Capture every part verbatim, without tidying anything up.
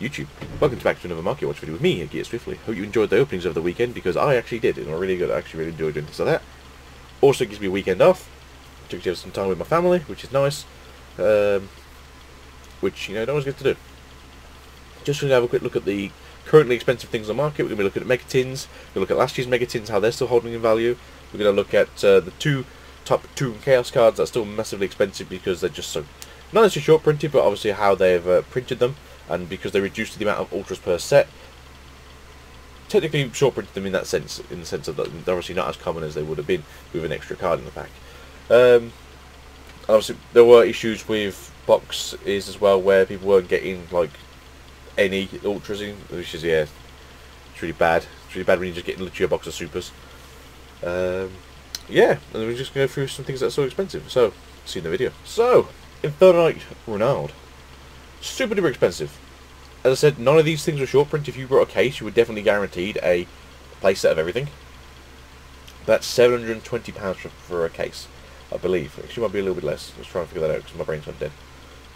YouTube. Welcome to back to another Market Watch video with me, AgitoSwiftly. Hope you enjoyed the openings over the weekend, because I actually did, and I really good, actually really enjoyed doing things like that. Also gives me a weekend off. Took to have some time with my family, which is nice. Um, which, you know, I don't always get to do. Just going to have a quick look at the currently expensive things on the market. We're going to be looking at Megatins. We're going to look at last year's Megatins, how they're still holding in value. We're going to look at uh, the two top two Chaos cards that are still massively expensive because they're just so... not necessarily short printed, but obviously how they've uh, printed them. And because they reduced the amount of ultras per set, technically short printed them in that sense, in the sense of that they're obviously not as common as they would have been with an extra card in the pack. Um, obviously, there were issues with boxes as well, where people weren't getting like any ultras in, which is yeah, it's really bad. It's really bad when you're just getting literally a box of supers. Um, yeah, and we're just going to go through some things that are so expensive. So, see you in the video. So, Infernoble Knights. Super duper expensive. As I said, none of these things were short print. If you brought a case, you were definitely guaranteed a playset of everything. That's seven hundred and twenty pounds for, for a case, I believe. Actually, it might be a little bit less. Let's try and figure that out because my brain's not dead.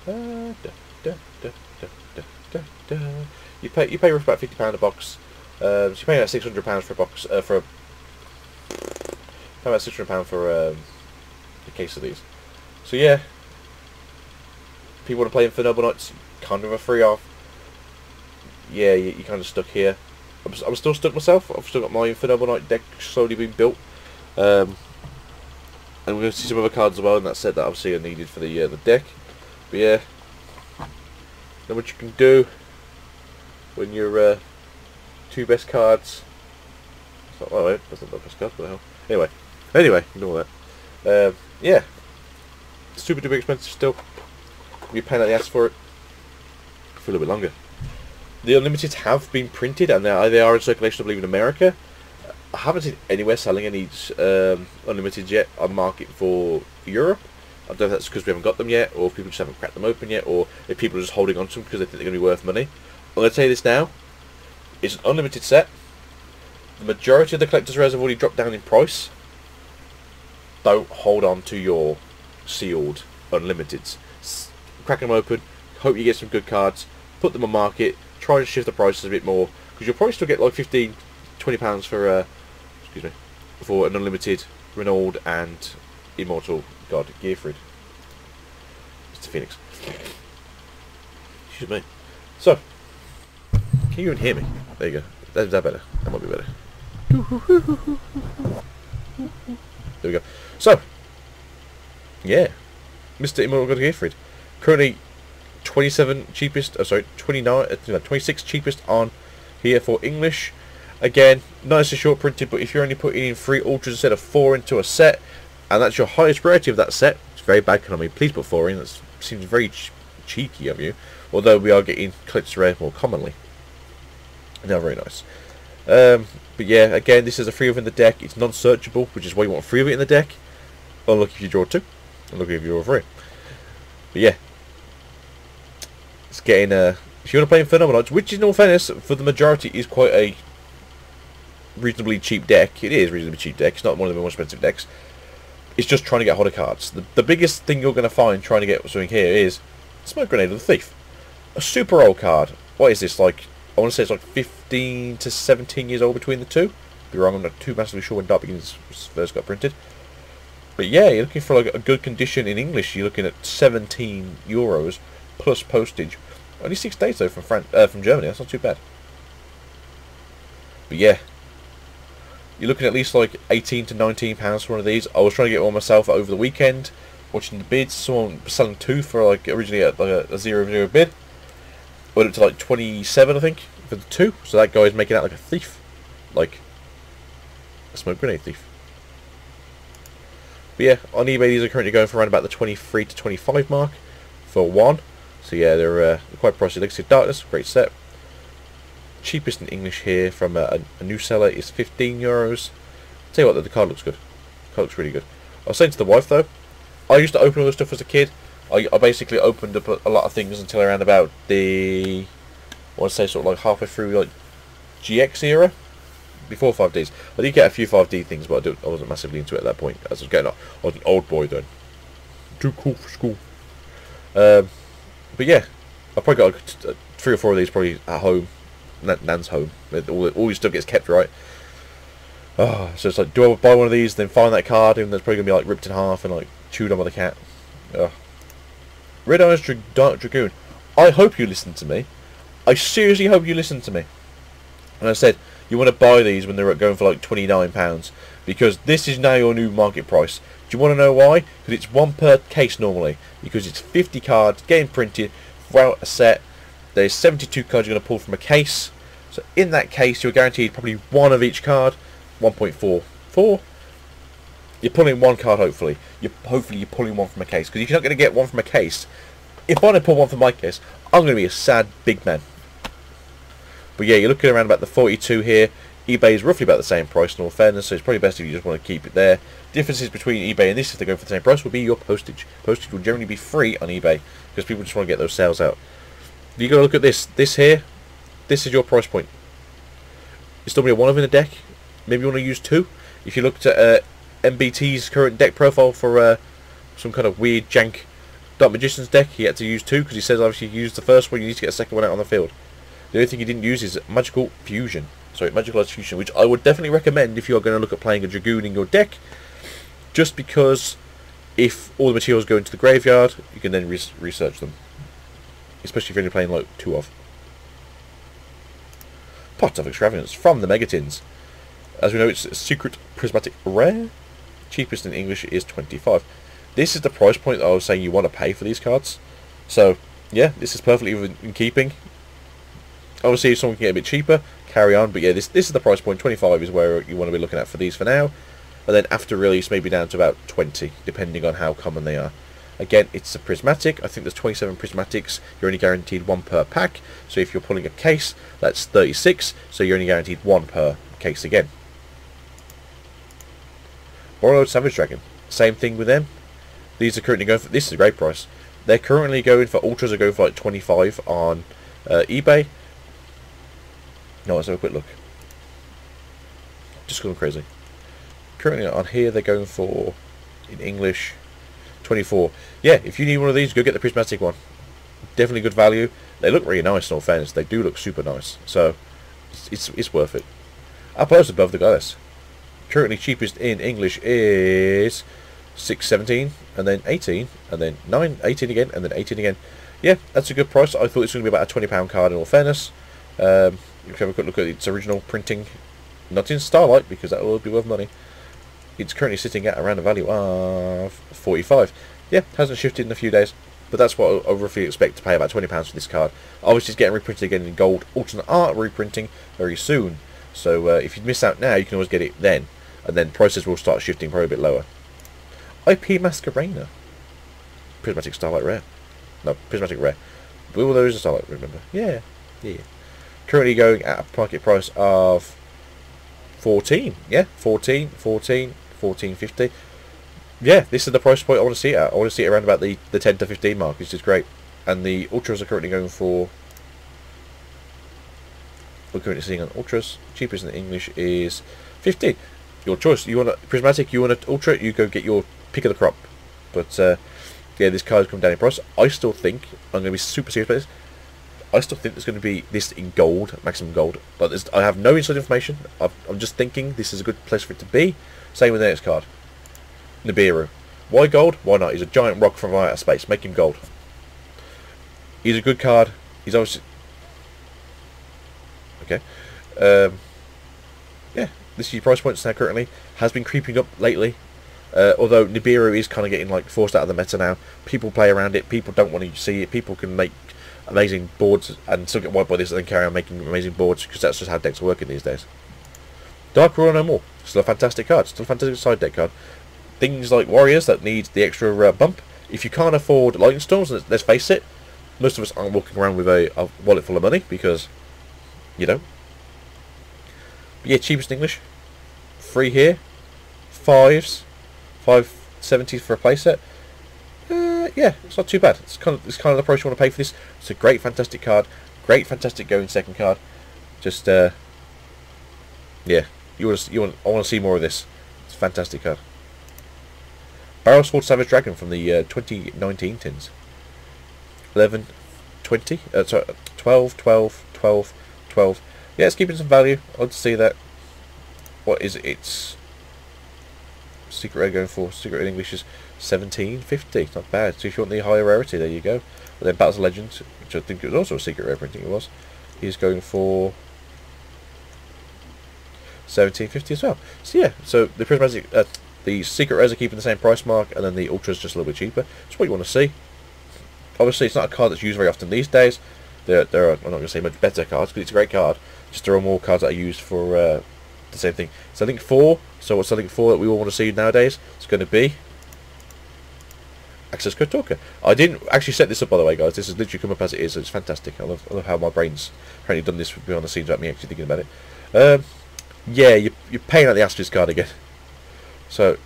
Uh, da, da, da, da, da, da, da. You pay you pay roughly about fifty pounds a box. Uh, so you pay about six hundred pounds for a box uh, for a pay about six hundred pounds for um, a case of these. So yeah. People want to play Infernoble Knights, kind of a free off. Yeah, you, you're kind of stuck here. I'm, I'm still stuck myself. I've still got my Infernoble Knight deck slowly being built. Um, and we're going to see some other cards as well in that set that obviously are needed for the uh, the deck. But yeah, know what you can do when your uh, two best cards. It's not, oh wait, that's not the best card. What the hell? Anyway, anyway, ignore that. Um, yeah, super duper expensive still. Be paying out the ass for it for a little bit longer. The Unlimiteds have been printed and they are, they are in circulation, I believe, in America. I haven't seen anywhere selling any um, Unlimiteds yet on market for Europe. I don't know if that's because we haven't got them yet, or if people just haven't cracked them open yet, or if people are just holding on to them because they think they're going to be worth money. I'm going to tell you this now. It's an Unlimited set. The majority of the collector's rares have already dropped down in price. Don't hold on to your sealed Unlimiteds. Crack them open, hope you get some good cards, put them on market, try and shift the prices a bit more, because you'll probably still get like fifteen, twenty pounds for, uh, excuse me, for an Unlimited Renault and Immortal God Geerfried. Mister Phoenix. Excuse me. So, can you even hear me? There you go. That's that better. That might be better. There we go. So, yeah, Mister Immortal God Geerfried. Currently, twenty-seven cheapest. Oh, sorry, twenty-nine, uh, twenty-six cheapest on here for English. Again, nice and short printed. But if you're only putting in three ultras instead of four into a set, and that's your highest rarity of that set, it's very bad economy. Please put four in. That seems very ch cheeky of you. Although we are getting clips rare more commonly. Now, very nice. Um, but yeah, again, this is a three of in the deck. It's non-searchable, which is why you want three of it in the deck. Unlucky if you draw two. Unlucky if you draw three. But yeah. It's getting uh, if you want to play Phenomenauts, which in all fairness for the majority is quite a reasonably cheap deck. It is a reasonably cheap deck. It's not one of the more expensive decks. It's just trying to get hold of cards. The, the biggest thing you're going to find trying to get something here is Smoke Grenade of the Thief, a super old card. What is this, like? I want to say it's like fifteen to seventeen years old between the two. I'll be wrong. I'm not too massively sure when Dark Begins first got printed. But yeah, you're looking for like a good condition in English. You're looking at seventeen euros. Plus postage. Only six days though from France, uh, from Germany. That's not too bad. But yeah, you're looking at least like eighteen to nineteen pounds for one of these. I was trying to get one myself over the weekend, watching the bids. Someone selling two for like originally a, like a, a zero zero bid. Went up to like twenty-seven, I think, for the two. So that guy's making out like a thief, like a smoke grenade thief. But yeah, on eBay these are currently going for around about the twenty-three to twenty-five mark for one. So yeah, they're uh, quite pricey. Legacy of Darkness, great set. Cheapest in English here from a, a new seller is fifteen euros. I'll tell you what, the card looks good. The card looks really good. I was saying to the wife though, I used to open all this stuff as a kid. I, I basically opened up a lot of things until around about the, I want to say sort of like halfway through like G X era, before five Ds. I did get a few five D things, but I, didn't, I wasn't massively into it at that point. As I was getting up, I was an old boy then. Too cool for school. Um... But yeah, I've probably got three or four of these probably at home. Nan's home. All, all your stuff gets kept, right? Oh, so it's like, do I buy one of these, then find that card, and that's probably going to be like ripped in half and like chewed on by the cat. Ugh. Red Eyes Dark Dragoon. I hope you listen to me. I seriously hope you listen to me. And I said, you want to buy these when they're going for like twenty-nine pounds, because this is now your new market price. Do you want to know why? Because it's one per case normally, because it's fifty cards game printed throughout a set. There's seventy-two cards you're going to pull from a case. So in that case, you're guaranteed probably one of each card. one point four four. You're pulling one card, hopefully. You're hopefully you're pulling one from a case, because if you're not going to get one from a case, if I don't pull one from my case, I'm going to be a sad big man. But yeah, you're looking around about the forty-two here. eBay is roughly about the same price, in all fairness, so it's probably best if you just want to keep it there. Differences between eBay and this, if they go for the same price, will be your postage. Postage will generally be free on eBay, because people just want to get those sales out. You got to look at this. This here, this is your price point. It's normally a one of in a deck. Maybe you want to use two. If you looked at uh, M B T's current deck profile for uh, some kind of weird jank Dark Magician's deck, he had to use two, because he says obviously you use the first one, you need to get a second one out on the field. The only thing he didn't use is Magical Fusion. Sorry, Magical Fusion, which I would definitely recommend if you're going to look at playing a Dragoon in your deck, just because if all the materials go into the graveyard, you can then res research them. Especially if you're only playing like two of. Pots of Extravagance from the Megatins. As we know, it's a secret prismatic rare. Cheapest in English is twenty-five. This is the price point that I was saying you want to pay for these cards. So yeah, this is perfectly in keeping. Obviously, if someone can get a bit cheaper, carry on. But yeah, this this is the price point. twenty-five is where you want to be looking at for these for now. And then after release, maybe down to about twenty, depending on how common they are. Again, it's a prismatic. I think there's twenty-seven prismatics. You're only guaranteed one per pack. So if you're pulling a case, that's thirty-six. So you're only guaranteed one per case again. Borreload Savage Dragon. Same thing with them. These are currently going for... This is a great price. They're currently going for... Ultras are going for like twenty-five on uh, eBay. No, let's have a quick look. Just going crazy. Currently on here they're going for... In English... twenty-four. Yeah, if you need one of these, go get the prismatic one. Definitely good value. They look really nice, in all fairness. They do look super nice. So, it's it's, it's worth it. Up close above the goddess. Currently cheapest in English is six seventeen, and then eighteen, and then nine, eighteen again, and then eighteen again. Yeah, that's a good price. I thought it's going to be about a twenty pound card, in all fairness. Um, if you have a quick look at its original printing, not in Starlight, because that will be worth money. It's currently sitting at around a value of forty-five. Yeah, hasn't shifted in a few days, but that's what I roughly expect to pay, about twenty pounds for this card. Obviously, it's getting reprinted again in gold, alternate art reprinting very soon. So uh, if you miss out now, you can always get it then, and then prices will start shifting probably a bit lower. I P Masquerena, prismatic Starlight rare. No, prismatic rare. All those are Starlight, remember? Yeah, yeah. Currently going at a market price of fourteen. Yeah, fourteen, fourteen. fourteen fifty. Yeah, this is the price point I want to see it at. I want to see it around about the, the ten to fifteen mark, which is great. And the Ultras are currently going for... We're currently seeing on Ultras. Cheapest in English is fifteen. Your choice. You want a prismatic, you want an Ultra, you go get your pick of the crop. But, uh, yeah, this card's come down in price. I still think, I'm going to be super serious about this, I still think there's going to be this in gold, maximum gold. But there's, I have no inside information. I've, I'm just thinking this is a good place for it to be. Same with the next card. Nibiru. Why gold? Why not? He's a giant rock from outer space. Make him gold. He's a good card. He's obviously... Okay. Um, yeah. This is your price points now currently. Has been creeping up lately. Uh, although Nibiru is kind of getting like forced out of the meta now. People play around it. People don't want to see it. People can make amazing boards and still get wiped by this and then carry on making amazing boards, because that's just how decks are working these days. Dark Ruler No More. Still a fantastic card. Still a fantastic side deck card. Things like Warriors that need the extra uh, bump. If you can't afford Lightning Storms, let's, let's face it, most of us aren't walking around with a, a wallet full of money, because you don't. But yeah, cheapest in English. Free here. Fives. Five seventies for a playset. Uh, yeah, it's not too bad. It's kind of it's kind of the price you want to pay for this. It's a great, fantastic card. Great, fantastic going second card. Just uh, yeah. You want, to, you want? I want to see more of this. It's a fantastic card. Barrel Sword Savage Dragon from the uh, twenty nineteen tins. eleven, twenty. Uh, sorry, twelve, twelve, twelve, twelve. Yeah, it's keeping some value. I'd see that. What is it? It's secret rare going for? Secret in English is seventeen fifty. Not bad. So if you want the higher rarity, there you go. And then Battles of Legends, which I think it was also a secret rare printing, it was. He's going for seventeen fifty as well. So yeah, so the prismatic, uh, the secret rares are keeping the same price mark, and then the ultra is just a little bit cheaper. It's what you want to see. Obviously, it's not a card that's used very often these days. There, there are, I'm not going to say much better cards, because it's a great card. Just there are more cards that are used for uh, the same thing. So I think four. So what's I think four that we all want to see nowadays? It's going to be Access Code Talker. I didn't actually set this up, by the way, guys. This has literally come up as it is. It's fantastic. I love, I love how my brain's apparently done this behind the scenes without me actually thinking about it. Um, yeah, you, you're paying out the Asterisk card again. So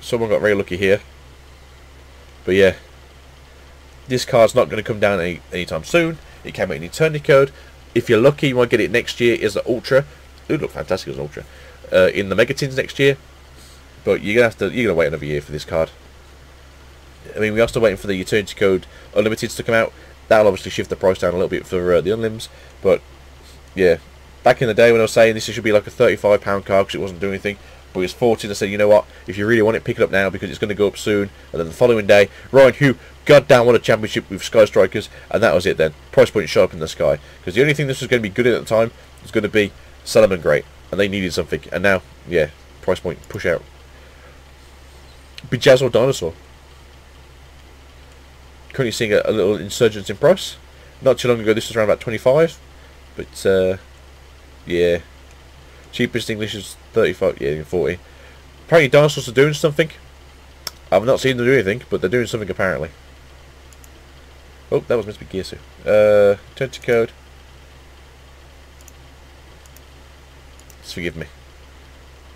someone got very lucky here, but yeah, this card's not going to come down any anytime soon. It came out in Eternity Code. If you're lucky, you might get it next year. Is the Ultra? It would look fantastic as an Ultra uh, in the Megatins next year. But you're gonna have to you're gonna wait another year for this card. I mean, we are still waiting for the Eternity Code Unlimiteds to come out. That'll obviously shift the price down a little bit for uh, the Unlims. But yeah, back in the day when I was saying this should be like a thirty-five pound card because it wasn't doing anything. But it's fourteen. I said, you know what? If you really want it, pick it up now because it's going to go up soon. And then the following day, Ryan Hugh, goddamn, won a championship with Sky Strikers, and that was it. Then price point shot up in the sky because the only thing this was going to be good at the time was going to be Salomon Great, and they needed something. And now, yeah, price point push out. Be Jazz or Dinosaur. Currently seeing a, a little insurgence in price. Not too long ago, this was around about twenty-five, but uh, yeah. Cheapest English is thirty-five, yeah, forty. Apparently Dinosaurs are doing something. I've not seen them do anything, but they're doing something apparently. Oh, that was meant to be Gisu. Uh, turn to code. Just forgive me.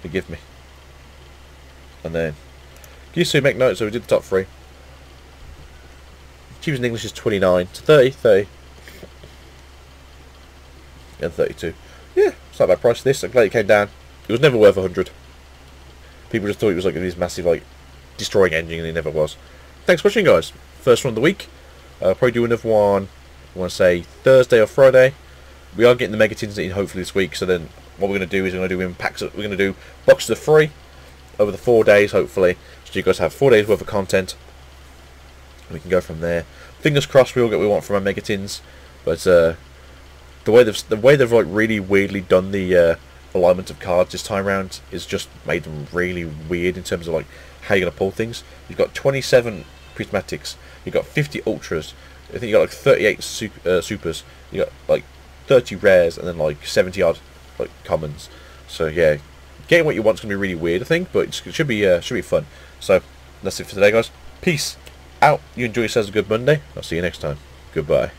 Forgive me. And then Gisu, make note, so we did the top three. Cheapest English is twenty-nine to thirty, thirty. And thirty-two. Yeah, it's not a bad price for this. I'm glad it came down. It was never worth one hundred. People just thought it was like this massive, like, destroying engine, and it never was. Thanks for watching, guys. First one of the week. I'll uh, probably do another one, I want to say, Thursday or Friday. We are getting the Megatins in hopefully this week, so then what we're going to do is we're going to do in packs. We're going to do boxes of three over the four days, hopefully. So you guys have four days worth of content. And we can go from there. Fingers crossed we all get what we want from our Megatins. But, uh... The way they've the way they've like really weirdly done the uh, alignment of cards this time round is just made them really weird in terms of like how you're gonna pull things. You've got twenty-seven prismatics, you've got fifty ultras, I think you got like thirty-eight su uh, supers, you got like thirty rares, and then like seventy odd like commons. So yeah, getting what you want's gonna be really weird, I think, but it's, it should be uh, should be fun. So that's it for today, guys. Peace out. You enjoy yourselves a good Monday. I'll see you next time. Goodbye.